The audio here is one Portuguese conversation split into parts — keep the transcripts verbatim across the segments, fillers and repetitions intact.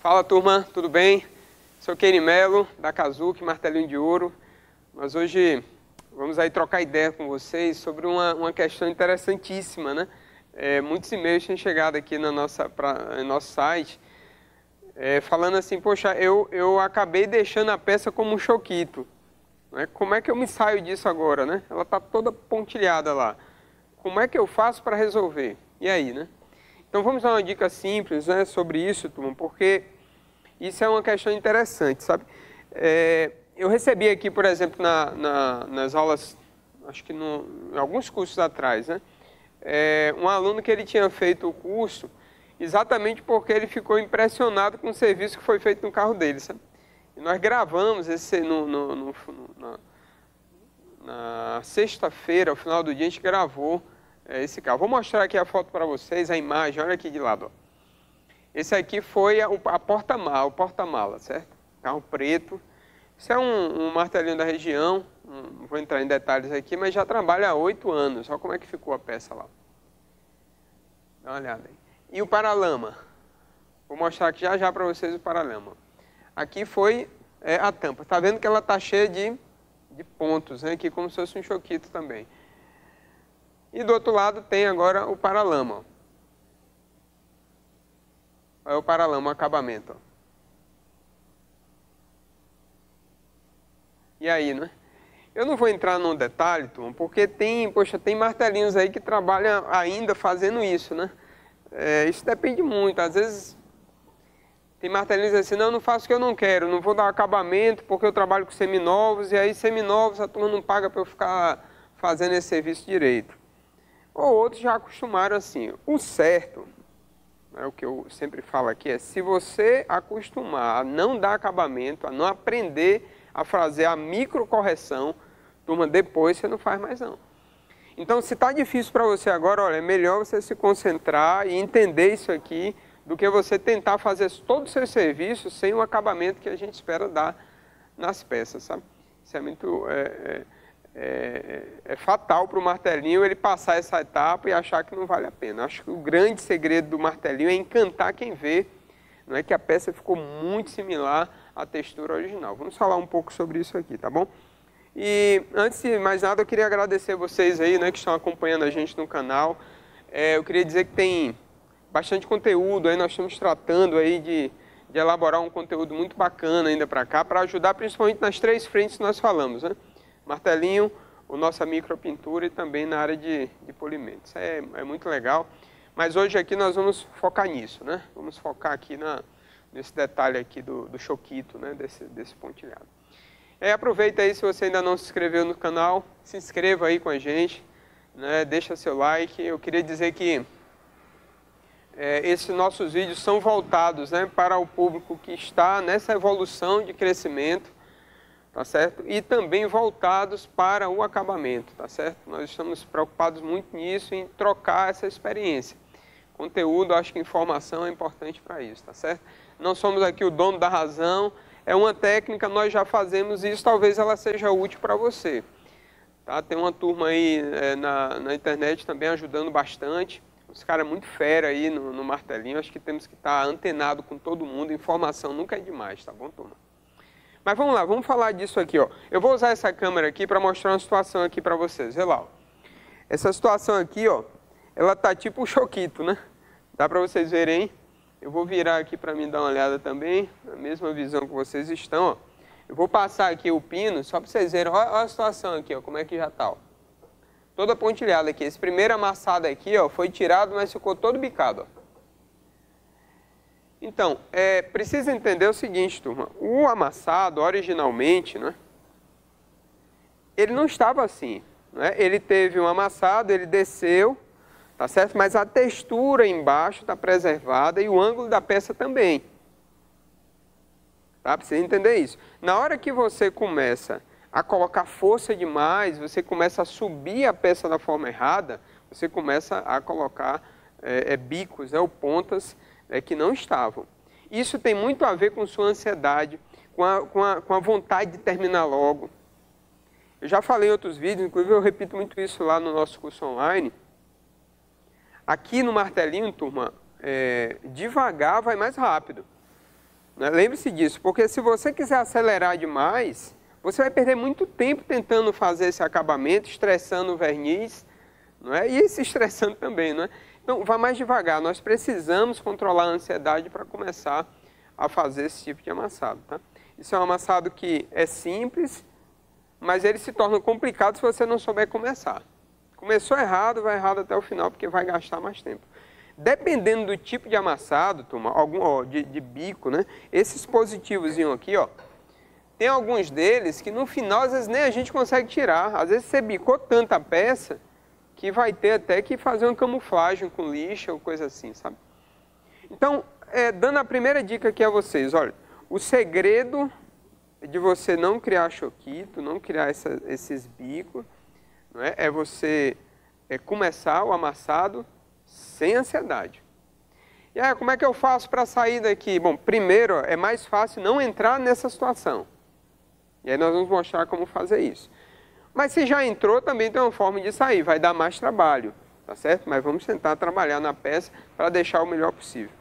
Fala turma, tudo bem? Sou Keirimelo, da Kazuki, Martelinho de Ouro. Nós hoje vamos aí trocar ideia com vocês sobre uma, uma questão interessantíssima, né? É, muitos e-mails têm chegado aqui na nossa, pra, no nosso site, é, falando assim, poxa, eu, eu acabei deixando a peça como um choquito. Né? Como é que eu me saio disso agora, né? Ela está toda pontilhada lá. Como é que eu faço para resolver? E aí, né? Então vamos dar uma dica simples, né, sobre isso, turma, porque isso é uma questão interessante, sabe? É, eu recebi aqui, por exemplo, na, na, nas aulas, acho que no, em alguns cursos atrás, né, é, um aluno que ele tinha feito o curso exatamente porque ele ficou impressionado com o serviço que foi feito no carro dele, sabe? E nós gravamos esse no, no, no, na, na sexta-feira, ao final do dia, a gente gravou esse carro. Vou mostrar aqui a foto para vocês, a imagem, olha aqui de lado. Ó. Esse aqui foi a, a porta-mala, o porta-mala, certo? Carro preto. Isso é um, um martelinho da região, um, vou entrar em detalhes aqui, mas já trabalha há oito anos. Olha como é que ficou a peça lá. Dá uma olhada aí. E o paralama. Vou mostrar aqui já já para vocês o paralama. Aqui foi é, a tampa. Está vendo que ela está cheia de, de pontos, né? Aqui como se fosse um choquito também. E do outro lado tem agora o paralama. Olha o paralama, o acabamento. Ó. E aí, né? Eu não vou entrar num detalhe, turma, porque tem, poxa, tem martelinhos aí que trabalham ainda fazendo isso, né? É, isso depende muito. Às vezes tem martelinhos assim, não, eu não faço o que eu não quero, não vou dar acabamento porque eu trabalho com seminovos, e aí seminovos a turma não paga para eu ficar fazendo esse serviço direito. Ou outros já acostumaram assim. O certo, né, o que eu sempre falo aqui, é se você acostumar a não dar acabamento, a não aprender a fazer a microcorreção, turma, depois você não faz mais não. Então, se está difícil para você agora, olha, é melhor você se concentrar e entender isso aqui do que você tentar fazer todo o seu serviço sem o acabamento que a gente espera dar nas peças, sabe? Isso é muito... É, é... É, é fatal para o martelinho ele passar essa etapa e achar que não vale a pena. Acho que o grande segredo do martelinho é encantar quem vê, não é que a peça ficou muito similar à textura original. Vamos falar um pouco sobre isso aqui, tá bom? E antes de mais nada, eu queria agradecer vocês aí, né, que estão acompanhando a gente no canal. É, eu queria dizer que tem bastante conteúdo aí, nós estamos tratando aí de, de elaborar um conteúdo muito bacana ainda para cá, para ajudar principalmente nas três frentes que nós falamos, né? Martelinho, o nossa micropintura e também na área de, de polimentos. É, é muito legal, mas hoje aqui nós vamos focar nisso, né? Vamos focar aqui na, nesse detalhe aqui do, do choquito, né? Desse, desse pontilhado. É, aproveita aí, se você ainda não se inscreveu no canal, se inscreva aí com a gente, né? Deixa seu like. Eu queria dizer que é, esses nossos vídeos são voltados, né, para o público que está nessa evolução de crescimento, tá certo? E também voltados para o acabamento, tá certo? Nós estamos preocupados muito nisso, em trocar essa experiência. Conteúdo, acho que informação é importante para isso, tá certo? Não somos aqui o dono da razão, é uma técnica, nós já fazemos isso, talvez ela seja útil para você. Tá? Tem uma turma aí é, na, na internet também ajudando bastante, os caras muito fera aí no, no martelinho, acho que temos que estar antenado com todo mundo, informação nunca é demais, tá bom, turma? Mas vamos lá, vamos falar disso aqui, ó. Eu vou usar essa câmera aqui para mostrar uma situação aqui para vocês. Olha lá, ó. Essa situação aqui, ó, ela tá tipo um choquito, né? Dá para vocês verem, hein? Eu vou virar aqui para mim dar uma olhada também, na mesma visão que vocês estão, ó. Eu vou passar aqui o pino só para vocês verem. Olha, olha a situação aqui, ó, como é que já tá, ó. Toda pontilhada aqui. Esse primeiro amassado aqui, ó, foi tirado, mas ficou todo bicado, ó. Então, é, precisa entender o seguinte, turma. O amassado, originalmente, né, ele não estava assim. Né? Ele teve um amassado, ele desceu, tá certo? Mas a textura embaixo está preservada e o ângulo da peça também. Tá? Precisa entender isso. Na hora que você começa a colocar força demais, você começa a subir a peça da forma errada, você começa a colocar é, é, bicos, né, ou pontas, é que não estavam. Isso tem muito a ver com sua ansiedade, com a, com, a, com a vontade de terminar logo. Eu já falei em outros vídeos, inclusive eu repito muito isso lá no nosso curso online. Aqui no martelinho, turma, é, devagar vai mais rápido. Lembre-se disso, porque se você quiser acelerar demais, você vai perder muito tempo tentando fazer esse acabamento, estressando o verniz, não é? E se estressando também, não é? Então, vá mais devagar. Nós precisamos controlar a ansiedade para começar a fazer esse tipo de amassado, tá? Isso é um amassado que é simples, mas ele se torna complicado se você não souber começar. Começou errado, vai errado até o final, porque vai gastar mais tempo. Dependendo do tipo de amassado, turma, algum, ó, de, de bico, né? Esses positivozinhos aqui, ó, tem alguns deles que no final, às vezes, nem a gente consegue tirar. Às vezes você bicou tanta peça que vai ter até que fazer uma camuflagem com lixa ou coisa assim, sabe? Então, é, dando a primeira dica aqui a vocês, olha, o segredo de você não criar choquito, não criar essa, esses bicos, não é? É você é, começar o amassado sem ansiedade. E aí, como é que eu faço para sair daqui? Bom, primeiro, ó, é mais fácil não entrar nessa situação. E aí nós vamos mostrar como fazer isso. Mas se já entrou, também tem uma forma de sair. Vai dar mais trabalho, tá certo? Mas vamos tentar trabalhar na peça para deixar o melhor possível.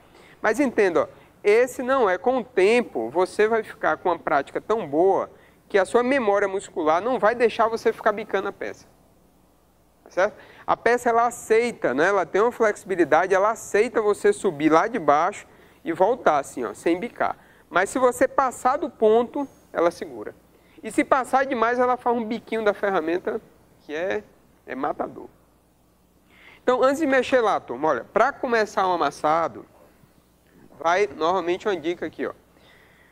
Mas entenda, ó, esse não é. Com o tempo, você vai ficar com uma prática tão boa que a sua memória muscular não vai deixar você ficar bicando a peça. Certo? A peça, ela aceita, né? Ela tem uma flexibilidade, ela aceita você subir lá de baixo e voltar assim, ó, sem bicar. Mas se você passar do ponto, ela segura. E se passar demais, ela faz um biquinho da ferramenta que é, é matador. Então, antes de mexer lá, turma, olha, para começar um amassado, vai novamente uma dica aqui, ó.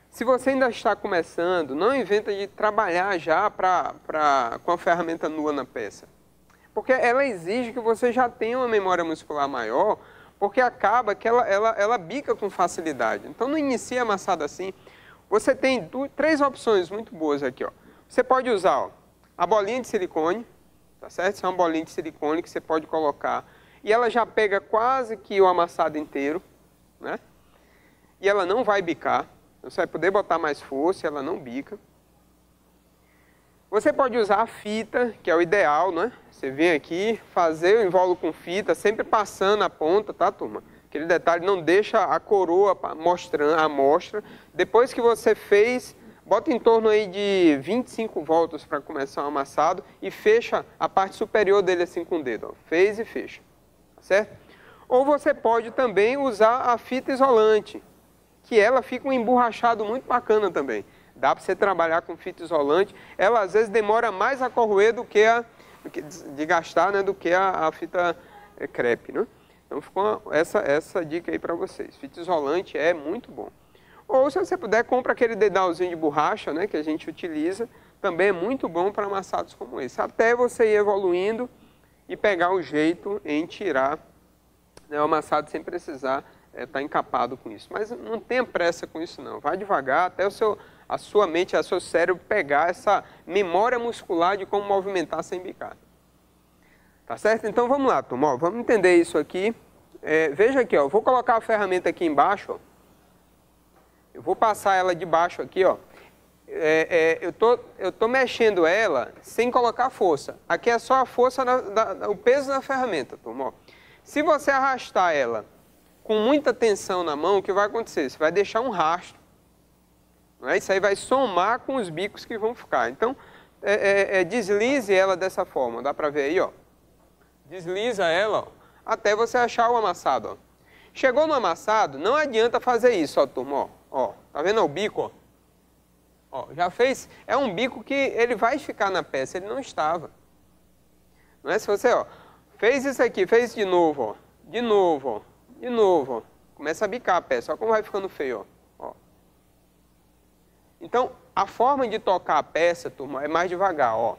Se você ainda está começando, não inventa de trabalhar já pra, pra, com a ferramenta nua na peça. Porque ela exige que você já tenha uma memória muscular maior, porque acaba que ela, ela, ela bica com facilidade. Então, não inicia amassado assim. Você tem duas, três opções muito boas aqui, ó. Você pode usar, ó, a bolinha de silicone, tá certo? Isso é uma bolinha de silicone que você pode colocar. E ela já pega quase que o amassado inteiro, né? E ela não vai bicar. Você vai poder botar mais força, ela não bica. Você pode usar a fita, que é o ideal, né? Você vem aqui, fazer o invólucro com fita, sempre passando a ponta, tá, turma? Aquele detalhe, não deixa a coroa mostrando, a amostra. Depois que você fez, bota em torno aí de vinte e cinco voltas para começar o amassado e fecha a parte superior dele assim com o dedo, ó. Fez e fecha, tá certo? Ou você pode também usar a fita isolante, que ela fica um emborrachado muito bacana também. Dá para você trabalhar com fita isolante. Ela, às vezes, demora mais a corroer do que a... de gastar, né? Do que a, a fita é, crepe, né? Então, ficou essa, essa dica aí para vocês. Fita isolante é muito bom. Ou, se você puder, compra aquele dedalzinho de borracha, né? Que a gente utiliza. Também é muito bom para amassados como esse. Até você ir evoluindo e pegar o jeito em tirar, né, o amassado sem precisar estar é, encapado com isso. Mas não tenha pressa com isso, não. Vai devagar até o seu... a sua mente, a seu cérebro pegar essa memória muscular de como movimentar sem bicar. Tá certo? Então vamos lá, turma. Ó, vamos entender isso aqui. É, veja aqui, ó. Vou colocar a ferramenta aqui embaixo, ó. Eu vou passar ela de baixo aqui, ó. É, é, eu tô, eu tô mexendo ela sem colocar força. Aqui é só a força, na, da, o peso da ferramenta, turma. Ó. Se você arrastar ela com muita tensão na mão, o que vai acontecer? Você vai deixar um rastro. Isso aí vai somar com os bicos que vão ficar. Então, é, é, é, deslize ela dessa forma. Dá para ver aí, ó. Desliza ela, ó, até você achar o amassado, ó. Chegou no amassado, não adianta fazer isso, ó, turma. Ó, ó, tá vendo o bico, ó? Ó, já fez? É um bico que ele vai ficar na peça, ele não estava. Não é? Se você, ó, fez isso aqui, fez de novo, ó. De novo, ó. De novo, ó. Começa a bicar a peça. Olha como vai ficando feio, ó. Então, a forma de tocar a peça, turma, é mais devagar, ó.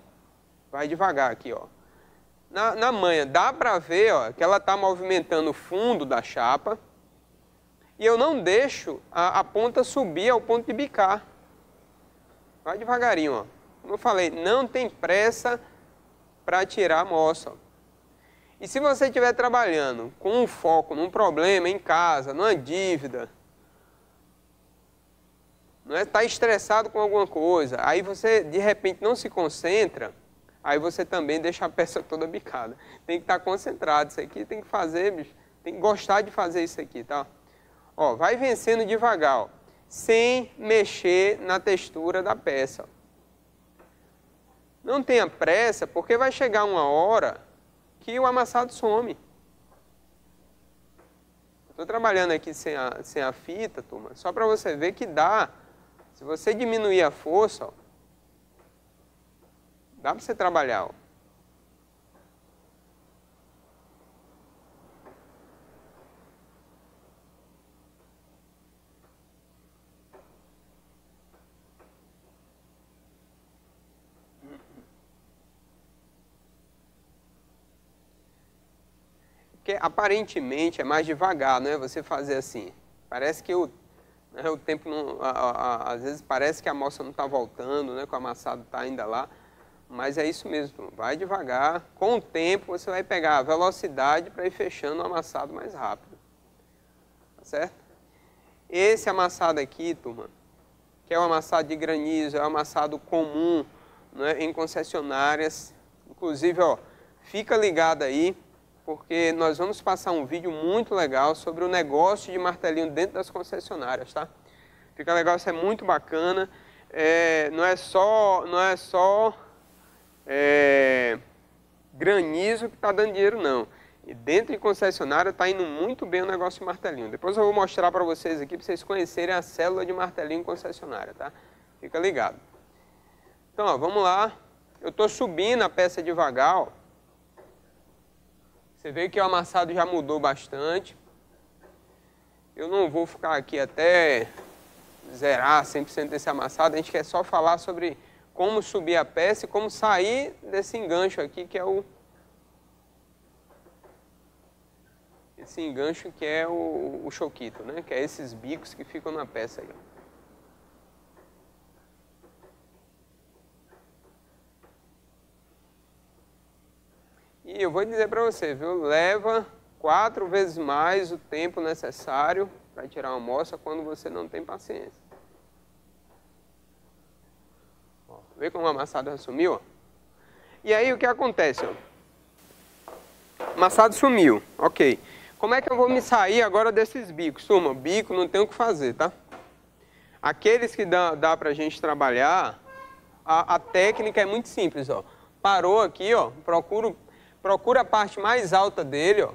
Vai devagar aqui, ó. Na, na manha, dá pra ver, ó, que ela tá movimentando o fundo da chapa. E eu não deixo a, a ponta subir ao ponto de bicar. Vai devagarinho, ó. Como eu falei, não tem pressa pra tirar a moça, ó. E se você estiver trabalhando com um foco num problema em casa, numa dívida... não é? Está estressado com alguma coisa, aí você de repente não se concentra, aí você também deixa a peça toda bicada. Tem que estar concentrado, isso aqui tem que fazer, bicho, tem que gostar de fazer isso aqui, tá? Ó, vai vencendo devagar, ó. sem mexer na textura da peça. Não tenha pressa, porque vai chegar uma hora que o amassado some. Estou trabalhando aqui sem a, sem a fita, turma, só para você ver que dá. Se você diminuir a força, ó, dá para você trabalhar. Ó. Porque aparentemente é mais devagar, né? Você fazer assim. Parece que o, né, o tempo não. A, a, a, às vezes parece que a amostra não está voltando, né? Que o amassado está ainda lá. Mas é isso mesmo. Vai devagar. Com o tempo você vai pegar a velocidade para ir fechando o amassado mais rápido. Tá certo? Esse amassado aqui, turma, que é o amassado de granizo, é o amassado comum, né, em concessionárias. Inclusive, ó, fica ligado aí, porque nós vamos passar um vídeo muito legal sobre o negócio de martelinho dentro das concessionárias, tá? Fica legal, isso é muito bacana. É, não é só, não é só é, granizo que está dando dinheiro, não. E dentro de concessionária está indo muito bem o negócio de martelinho. Depois eu vou mostrar para vocês aqui, para vocês conhecerem a célula de martelinho em concessionária, tá? Fica ligado. Então, ó, vamos lá. Eu estou subindo a peça devagar, ó. Você vê que o amassado já mudou bastante. Eu não vou ficar aqui até zerar cem por cento desse amassado. A gente quer só falar sobre como subir a peça e como sair desse engancho aqui, que é o... Esse engancho que é o, o choquito, né? Que é esses bicos que ficam na peça aí. E eu vou dizer para você, viu? Leva quatro vezes mais o tempo necessário para tirar uma amostra quando você não tem paciência. Ó, vê como o amassado já sumiu? Ó. E aí o que acontece? Ó? O amassado sumiu, ok. Como é que eu vou me sair agora desses bicos? Turma, bico não tem o que fazer, tá? Aqueles que dá, dá para a gente trabalhar, a, a técnica é muito simples, ó. Parou aqui, ó, procura o... Procura a parte mais alta dele, ó.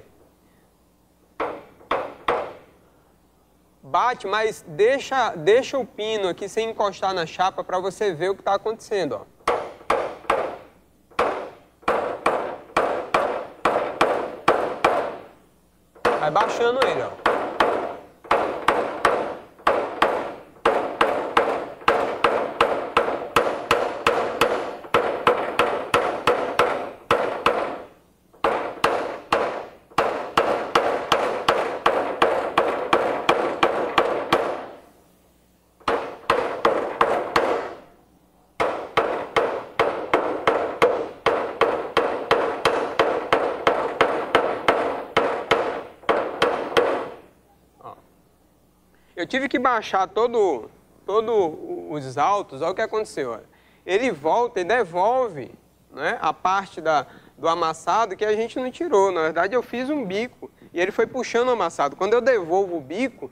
Bate, mas deixa, deixa o pino aqui sem encostar na chapa para você ver o que está acontecendo, ó. Vai baixando ele, ó. Eu tive que baixar todos todo os altos, olha o que aconteceu. Olha. Ele volta e devolve, né, a parte da, do amassado que a gente não tirou. Na verdade, eu fiz um bico e ele foi puxando o amassado. Quando eu devolvo o bico,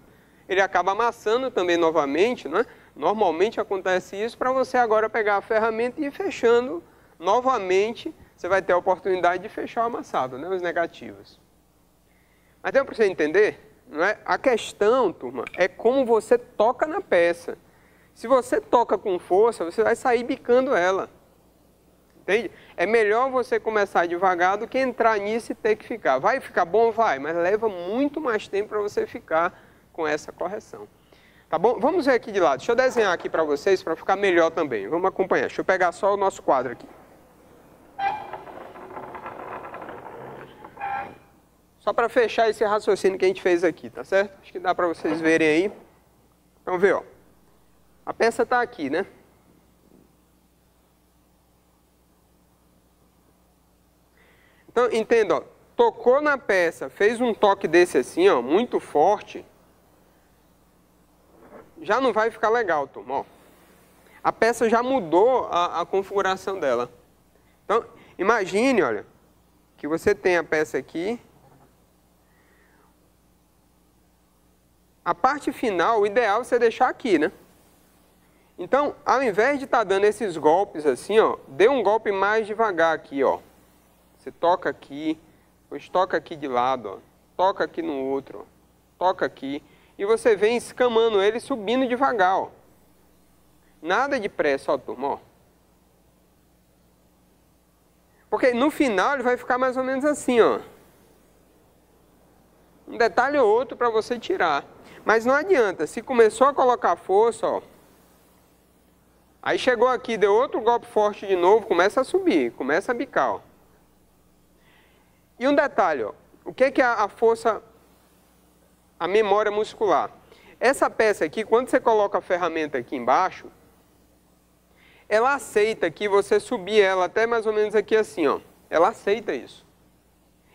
ele acaba amassando também novamente. Né? Normalmente acontece isso para você agora pegar a ferramenta e ir fechando novamente. Você vai ter a oportunidade de fechar o amassado, né, os negativos. Mas deu para você entender? Não é? A questão, turma, é como você toca na peça. Se você toca com força, você vai sair bicando ela. Entende? É melhor você começar devagar do que entrar nisso e ter que ficar. Vai ficar bom? Vai, mas leva muito mais tempo para você ficar com essa correção. Tá bom? Vamos ver aqui de lado. Deixa eu desenhar aqui para vocês para ficar melhor também. Vamos acompanhar. Deixa eu pegar só o nosso quadro aqui. Só para fechar esse raciocínio que a gente fez aqui, tá certo? Acho que dá para vocês verem aí. Então vê, ó. A peça está aqui, né? Então, entenda, ó. Tocou na peça, fez um toque desse assim, ó, muito forte. Já não vai ficar legal, turma, ó. A peça já mudou a, a configuração dela. Então, imagine, olha, que você tem a peça aqui. a parte final, o ideal é você deixar aqui, né? Então, ao invés de estar dando esses golpes assim, ó, dê um golpe mais devagar aqui, ó. Você toca aqui, depois toca aqui de lado, ó, toca aqui no outro, ó, toca aqui. E você vem escamando ele, subindo devagar, ó. Nada de pressa, ó, turma, ó. Porque no final ele vai ficar mais ou menos assim, ó. Um detalhe ou outro para você tirar. Mas não adianta, se começou a colocar força, ó. Aí chegou aqui, deu outro golpe forte de novo, começa a subir, começa a bicar, ó. E um detalhe, ó. O que é que é a força, a memória muscular? Essa peça aqui, quando você coloca a ferramenta aqui embaixo, ela aceita que você subir ela até mais ou menos aqui assim, ó. Ela aceita isso.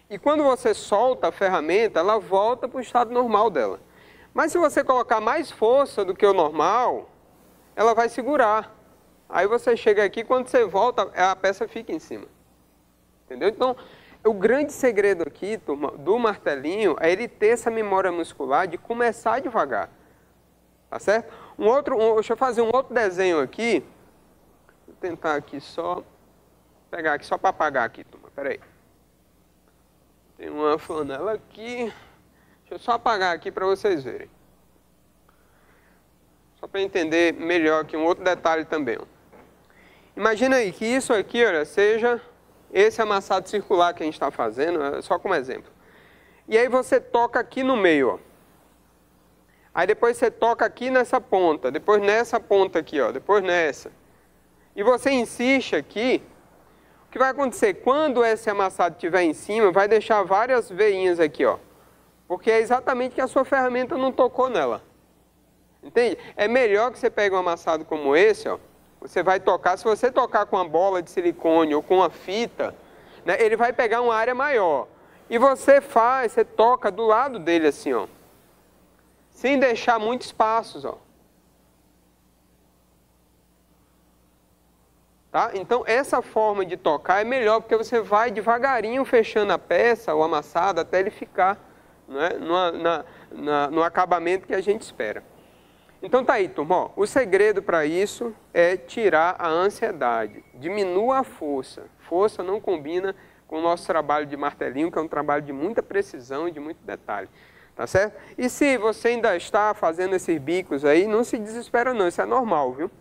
E quando você solta a ferramenta, ela volta para o estado normal dela. Mas se você colocar mais força do que o normal, ela vai segurar. Aí você chega aqui, quando você volta, a peça fica em cima. Entendeu? Então, o grande segredo aqui, turma, do martelinho é ele ter essa memória muscular de começar devagar. Tá certo? Um outro, um, deixa eu fazer um outro desenho aqui. Vou tentar aqui só, pegar aqui só para apagar aqui, turma. Pera aí. Tem uma flanela aqui. Deixa eu só apagar aqui para vocês verem. Só para entender melhor aqui um outro detalhe também. Ó. Imagina aí que isso aqui, olha, seja esse amassado circular que a gente está fazendo, só como exemplo. E aí você toca aqui no meio, ó. Aí depois você toca aqui nessa ponta, depois nessa ponta aqui, ó, depois nessa. E você insiste aqui. O que vai acontecer? Quando esse amassado estiver em cima, vai deixar várias veinhas aqui, ó. Porque é exatamente que a sua ferramenta não tocou nela. Entende? É melhor que você pegue um amassado como esse, ó. Você vai tocar, se você tocar com uma bola de silicone ou com uma fita, né, ele vai pegar uma área maior. E você faz, você toca do lado dele assim, ó. Sem deixar muitos espaços, ó. Tá? Então, essa forma de tocar é melhor, porque você vai devagarinho fechando a peça, o amassado, até ele ficar, né, no, na, na, no acabamento que a gente espera. Então tá aí, turma, ó, o segredo para isso é tirar a ansiedade, diminua a força. Força não combina com o nosso trabalho de martelinho, que é um trabalho de muita precisão e de muito detalhe, tá certo? E se você ainda está fazendo esses bicos aí, não se desespera não, isso é normal, viu?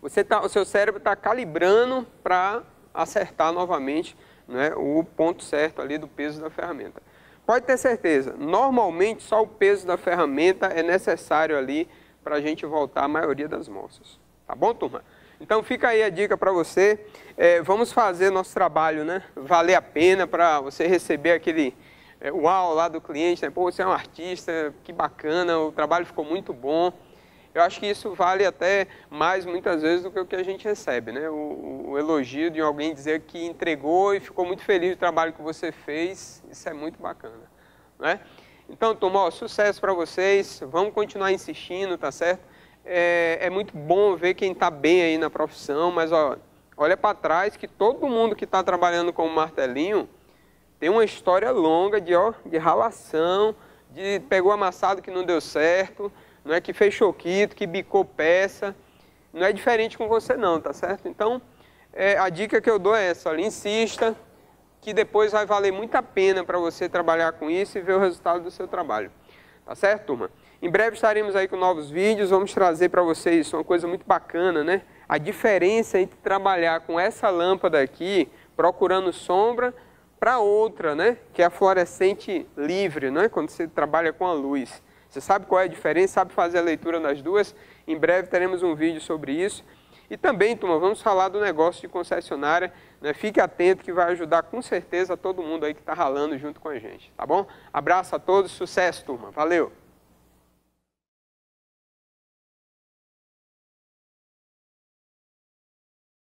Você tá, o seu cérebro está calibrando para acertar novamente, né, o ponto certo ali do peso da ferramenta. Pode ter certeza, normalmente só o peso da ferramenta é necessário ali para a gente voltar a maioria das moças. Tá bom, turma? Então fica aí a dica para você. É, vamos fazer nosso trabalho, né? Valer a pena, para você receber aquele é, uau lá do cliente, né? Pô, você é um artista, que bacana, o trabalho ficou muito bom. Eu acho que isso vale até mais muitas vezes do que o que a gente recebe, né? O, o elogio de alguém dizer que entregou e ficou muito feliz do trabalho que você fez, isso é muito bacana, né? Então, turma, ó, sucesso para vocês, vamos continuar insistindo, tá certo? É, é muito bom ver quem está bem aí na profissão, mas ó, olha para trás que todo mundo que está trabalhando com martelinho tem uma história longa de, ó, de ralação, de pegou amassado que não deu certo, não é que fez choquito, que bicou peça, não é diferente com você não, tá certo? Então, é, a dica que eu dou é essa, olha, insista, que depois vai valer muito a pena para você trabalhar com isso e ver o resultado do seu trabalho, tá certo, turma? Em breve estaremos aí com novos vídeos, vamos trazer para vocês uma coisa muito bacana, né? A diferença entre trabalhar com essa lâmpada aqui, procurando sombra, para outra, né? Que é a fluorescente livre, né? Quando você trabalha com a luz. Você sabe qual é a diferença, sabe fazer a leitura nas duas. Em breve teremos um vídeo sobre isso. E também, turma, vamos falar do negócio de concessionária, né? Fique atento que vai ajudar com certeza todo mundo aí que está ralando junto com a gente, tá bom? Abraço a todos, sucesso, turma. Valeu!